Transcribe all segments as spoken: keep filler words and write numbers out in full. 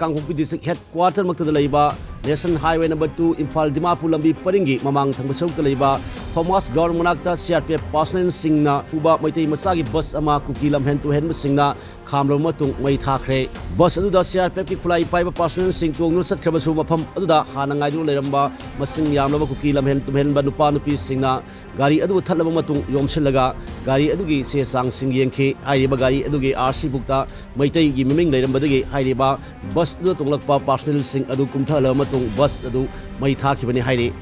Kanghupi District Headquarter Maktada Laiba, Nation Highway Number Two, Imphal Dimapur Lambi Paringi, Mamang Thangba Sarukta Laiba, Thomas Ground Monakta, C R P F personnel Singna, Uba Maitei Masagi Bus Ama Kuki Lamhen to Hen Singna, Kamlo Matung Mai Thakre, Bus Aduda C R P F Pulai Paiba personnel Sing Tong Nusat Krabasu Mapam Aduda, Hanangai Leramba, Masing Yamlava Kuki Lamhen to Hen Banupa Nupi Singna, Gari Adu Thalaba Matung Yomsilaga, Gari Adugi Se Sang Sing Yenke, Iriba Gari Adugi R C Bukta, Maitei Miming Lerambadagi, Iriba, Bus Aduda Tonglakpa personnel Sing Adu Kumtha Lamatung, Bus Adu Mai Thakibani Hairi.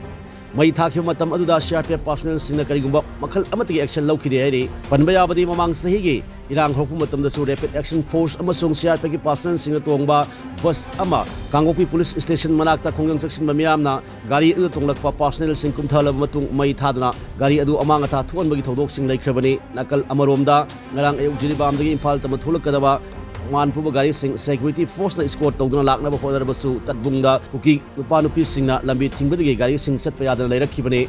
Mai Thaki Matam Aduda C R P F personnel Singh Karigumba Makal Amati Action Lokide, Panbayabadi Mamang Sahigi, Irang Hokumatam the Su Rapid Action Force Amasung C R P F personnel Singh Tongba, Bus Ama, Kangopi Police Station Manakta Kongang Section Mamiamna, Gari Utonglakpa personnel Singh Kumthala Matung Mai Thadana, Gari Adu Amangata, Tuan Bagitodok Singh Lake Krebani, Nakal Amaromda, Narang Ejiribam the Impal Tamatula Kadaba. One Puba Gari Singh Security Force na squad Toguna Lakna Hodabasu, Tatbunga, Uki, Nupanupi Singna, Lambi Timbudi Gari Singh Setpayada later Kibane.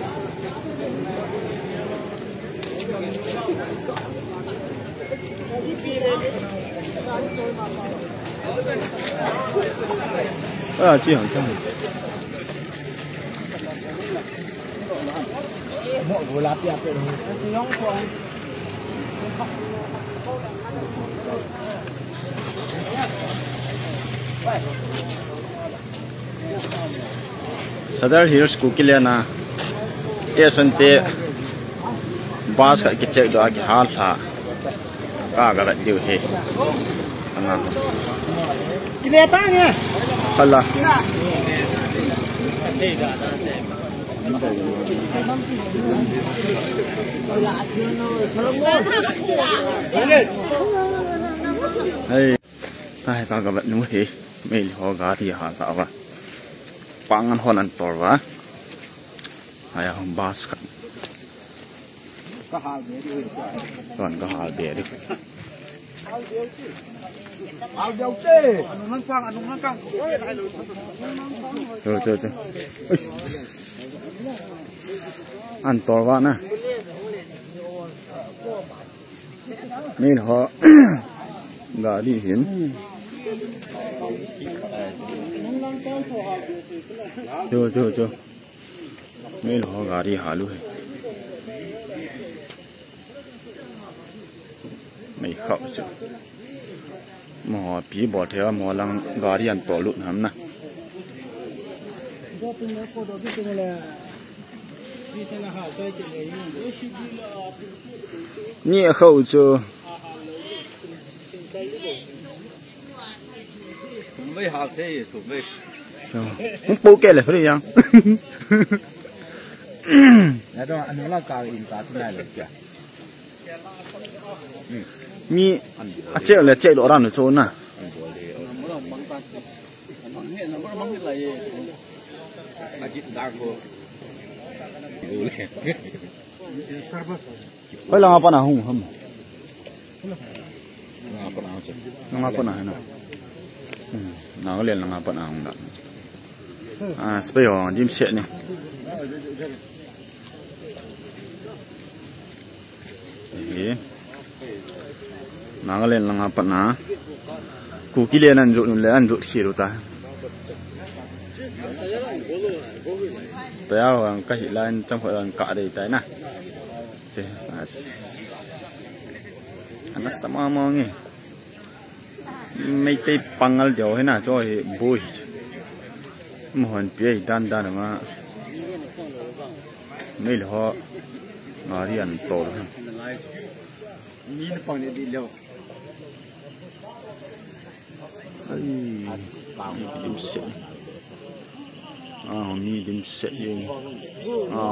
À, chị hỏi cho mình. Sadar Hills Kukilena Esante Basket Kitchen Dog Halta Ragala Diu He. Allah. Hey, ai ta gặp nhau thì mình họ gà thì họ tạo ra, băng ăn hoa lan tỏa ra, hay hông basket, toàn có hạt bể đi. Rồi rồi rồi. Ăn to quá nè. Nên họ đã đi hiến. Rồi rồi rồi. Nên họ đã đi hạ luôn. Mày khóc chứ. Mò bí bỏ theo mò lăng gà đi ăn tỏ lụn hắm nè. Nhẹ khẩu chứ. Không bố kê lại hết đi nhá. Nó là cà in cà thế này là kìa. Mi à chết là chết độ ra rồi trốn à phải là ngapa nào hùng không ngapa nào chứ ngapa nào nào nào liền là ngapa nào hùng đó à bây giờ đi chết này nang lên langa pat na ku kilen an ju le an ju thiru ta ta ang ka hilan cham khoan ka dei tai na सकते हैं। बस अन्ना समान मांगे मैं ते पंगल जाओ है ना जो है बोझ मोहन पे दान दान में नहीं लगा आरियन तोड़ है नींद पाने दिलो अरे Oh, need him sitting. Oh.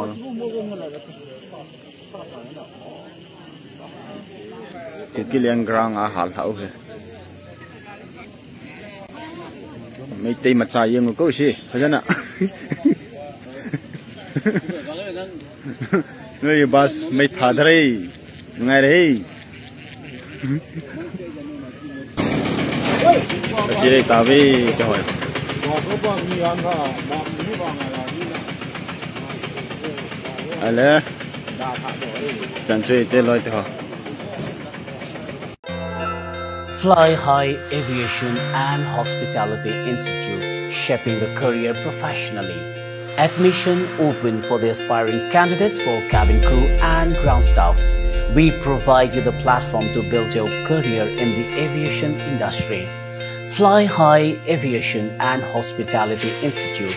Kukilian grang ahal hao. May tay matsay yung ko si. Kaya na. No, yung bus may padre. Ngay rey. Kasi rey tabi kahoy. Hello. Fly High Aviation and Hospitality Institute, shaping the career professionally. Admission open for the aspiring candidates for cabin crew and ground staff. We provide you the platform to build your career in the aviation industry. Fly High Aviation and Hospitality Institute.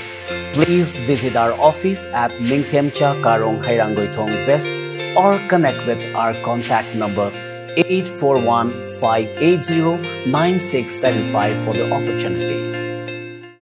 Please visit our office at Lingthemcha Karong Hairanggoithong West or connect with our contact number eight four one, five eight zero, nine six seven five for the opportunity.